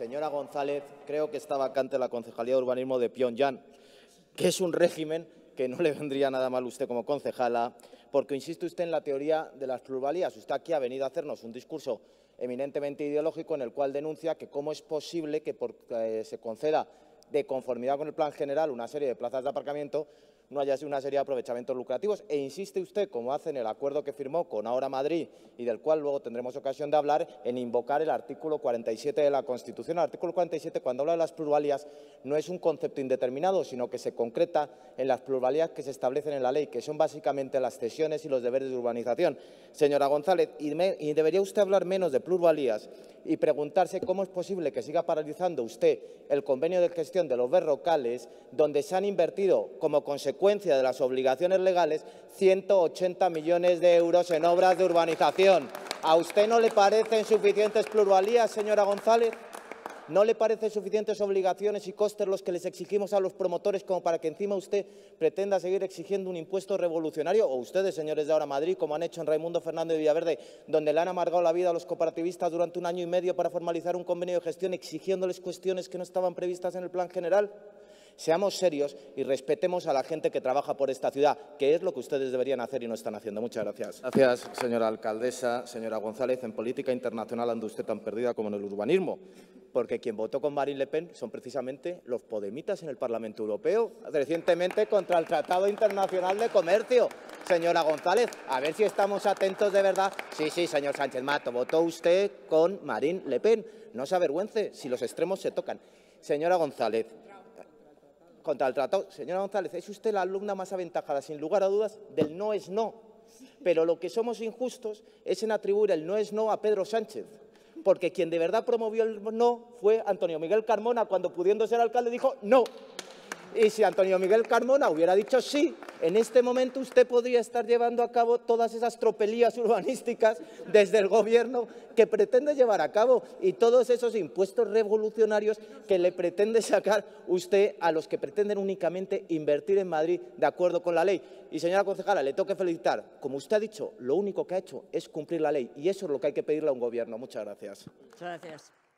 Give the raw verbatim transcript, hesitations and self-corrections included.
Señora González, creo que está vacante la Concejalía de Urbanismo de Pyongyang, que es un régimen que no le vendría nada mal a usted como concejala, porque insiste usted en la teoría de las pluralías. Usted aquí ha venido a hacernos un discurso eminentemente ideológico en el cual denuncia que cómo es posible que porque se conceda de conformidad con el plan general una serie de plazas de aparcamiento no haya sido una serie de aprovechamientos lucrativos. E insiste usted, como hace en el acuerdo que firmó con Ahora Madrid y del cual luego tendremos ocasión de hablar, en invocar el artículo cuarenta y siete de la Constitución. El artículo cuarenta y siete, cuando habla de las pluralías, no es un concepto indeterminado, sino que se concreta en las pluralías que se establecen en la ley, que son básicamente las cesiones y los deberes de urbanización. Señora González, y, me, y debería usted hablar menos de pluralías y preguntarse cómo es posible que siga paralizando usted el convenio de gestión de los berrocales, donde se han invertido como consecuencia de las obligaciones legales ciento ochenta millones de euros en obras de urbanización. ¿A usted no le parecen suficientes pluralías, señora González? ¿No le parecen suficientes obligaciones y costes los que les exigimos a los promotores como para que encima usted pretenda seguir exigiendo un impuesto revolucionario? ¿O ustedes, señores de Ahora Madrid, como han hecho en Raimundo Fernández de Villaverde, donde le han amargado la vida a los cooperativistas durante un año y medio para formalizar un convenio de gestión exigiéndoles cuestiones que no estaban previstas en el plan general? Seamos serios y respetemos a la gente que trabaja por esta ciudad, que es lo que ustedes deberían hacer y no están haciendo. Muchas gracias. Gracias, señora alcaldesa. Señora González, en política internacional anda usted tan perdida como en el urbanismo, porque quien votó con Marine Le Pen son precisamente los podemitas en el Parlamento Europeo, recientemente contra el Tratado Internacional de Comercio. Señora González, a ver si estamos atentos de verdad. Sí, sí, señor Sánchez Mato, votó usted con Marine Le Pen. No se avergüence si los extremos se tocan. Señora González, contra el tratado. Señora González, es usted la alumna más aventajada, sin lugar a dudas, del no es no. Pero lo que somos injustos es en atribuir el no es no a Pedro Sánchez, porque quien de verdad promovió el no fue Antonio Miguel Carmona, cuando pudiendo ser alcalde dijo no. Y si Antonio Miguel Carmona hubiera dicho sí, en este momento usted podría estar llevando a cabo todas esas tropelías urbanísticas desde el gobierno que pretende llevar a cabo y todos esos impuestos revolucionarios que le pretende sacar usted a los que pretenden únicamente invertir en Madrid de acuerdo con la ley. Y señora concejala, le tengo que felicitar. Como usted ha dicho, lo único que ha hecho es cumplir la ley y eso es lo que hay que pedirle a un gobierno. Muchas gracias. Muchas gracias.